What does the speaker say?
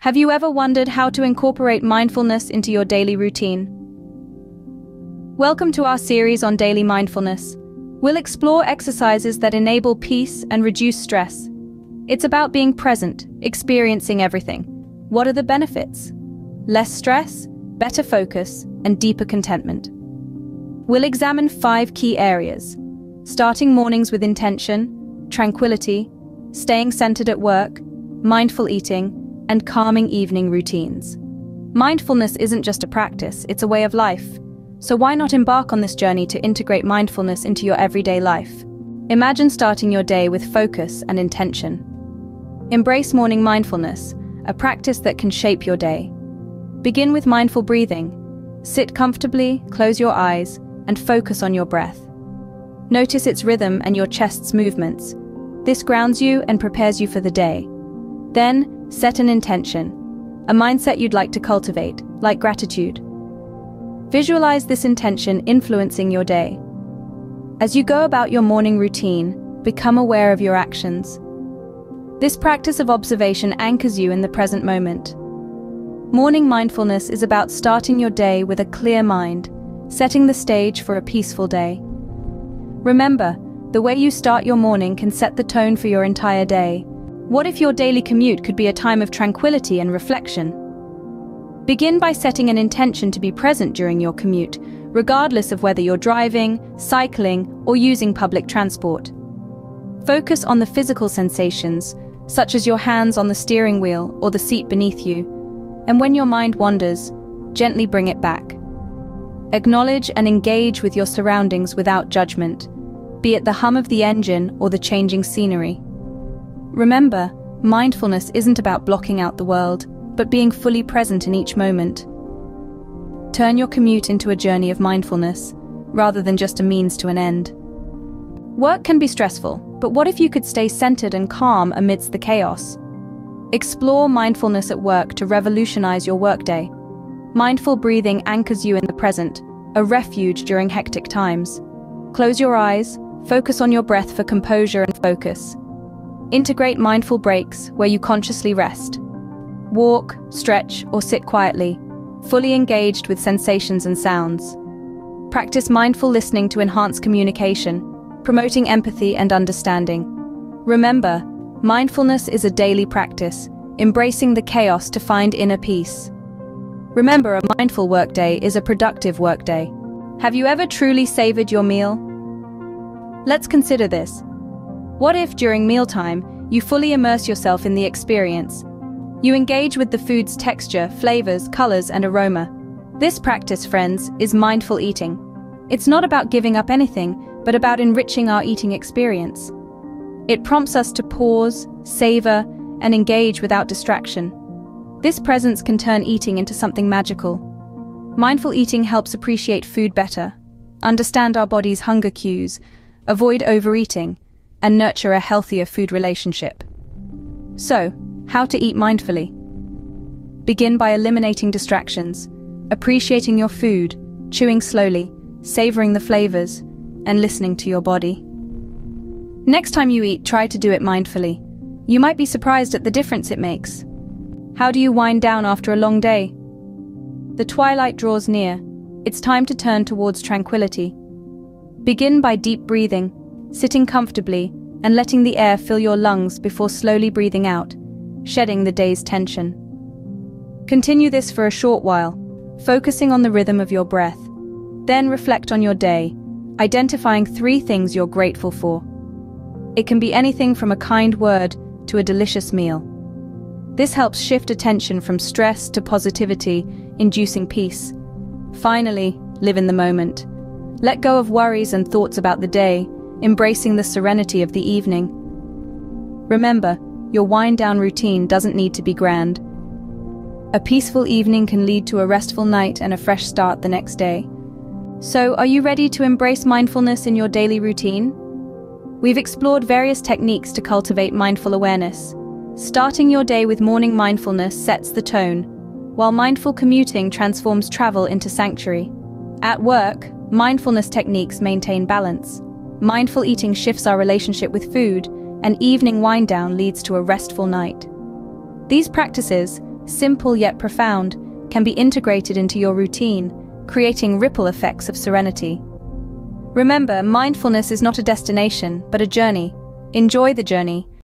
Have you ever wondered how to incorporate mindfulness into your daily routine? Welcome to our series on daily mindfulness. We'll explore exercises that enable peace and reduce stress. It's about being present, experiencing everything. What are the benefits? Less stress, better focus, and deeper contentment. We'll examine 5 key areas: starting mornings with intention, tranquility, staying centered at work, mindful eating, and calming evening routines. Mindfulness isn't just a practice, it's a way of life. So why not embark on this journey to integrate mindfulness into your everyday life? Imagine starting your day with focus and intention. Embrace morning mindfulness, a practice that can shape your day. Begin with mindful breathing. Sit comfortably, close your eyes, and focus on your breath. Notice its rhythm and your chest's movements. This grounds you and prepares you for the day. Then, set an intention, a mindset you'd like to cultivate, like gratitude. Visualize this intention influencing your day. As you go about your morning routine, become aware of your actions. This practice of observation anchors you in the present moment. Morning mindfulness is about starting your day with a clear mind, setting the stage for a peaceful day. Remember, the way you start your morning can set the tone for your entire day. What if your daily commute could be a time of tranquility and reflection? Begin by setting an intention to be present during your commute, regardless of whether you're driving, cycling, or using public transport. Focus on the physical sensations, such as your hands on the steering wheel or the seat beneath you, and when your mind wanders, gently bring it back. Acknowledge and engage with your surroundings without judgment, be it the hum of the engine or the changing scenery. Remember, mindfulness isn't about blocking out the world, but being fully present in each moment. Turn your commute into a journey of mindfulness, rather than just a means to an end. Work can be stressful, but what if you could stay centered and calm amidst the chaos? Explore mindfulness at work to revolutionize your workday. Mindful breathing anchors you in the present, a refuge during hectic times. Close your eyes, focus on your breath for composure and focus. Integrate mindful breaks where you consciously rest. Walk, stretch, or sit quietly, fully engaged with sensations and sounds. Practice mindful listening to enhance communication, promoting empathy and understanding. Remember, mindfulness is a daily practice, embracing the chaos to find inner peace. Remember, a mindful workday is a productive workday. Have you ever truly savored your meal? Let's consider this. What if, during mealtime, you fully immerse yourself in the experience? You engage with the food's texture, flavors, colors, and aroma. This practice, friends, is mindful eating. It's not about giving up anything, but about enriching our eating experience. It prompts us to pause, savor, and engage without distraction. This presence can turn eating into something magical. Mindful eating helps appreciate food better, understand our body's hunger cues, avoid overeating, and nurture a healthier food relationship. So, how to eat mindfully? Begin by eliminating distractions, appreciating your food, chewing slowly, savoring the flavors, and listening to your body. Next time you eat, try to do it mindfully. You might be surprised at the difference it makes. How do you wind down after a long day? The twilight draws near. It's time to turn towards tranquility. Begin by deep breathing, sitting comfortably and letting the air fill your lungs before slowly breathing out, shedding the day's tension. Continue this for a short while, focusing on the rhythm of your breath. Then reflect on your day, identifying 3 things you're grateful for. It can be anything from a kind word to a delicious meal. This helps shift attention from stress to positivity, inducing peace. Finally, live in the moment. Let go of worries and thoughts about the day, embracing the serenity of the evening. Remember, your wind-down routine doesn't need to be grand. A peaceful evening can lead to a restful night and a fresh start the next day. So, are you ready to embrace mindfulness in your daily routine? We've explored various techniques to cultivate mindful awareness. Starting your day with morning mindfulness sets the tone, while mindful commuting transforms travel into sanctuary. At work, mindfulness techniques maintain balance. Mindful eating shifts our relationship with food, and evening wind down leads to a restful night. These practices, simple yet profound, can be integrated into your routine, creating ripple effects of serenity. Remember, mindfulness is not a destination, but a journey. Enjoy the journey.